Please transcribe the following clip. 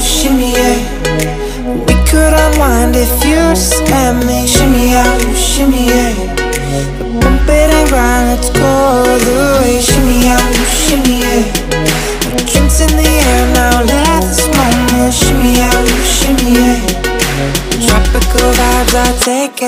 shimmy yeah. We could unwind if you just let me. Shimmy yeah. Bump it and grind, let's go the way. Shimmy yeah. Drinks in the air now, let's moment. Shimmy yeah. Tropical vibes I take.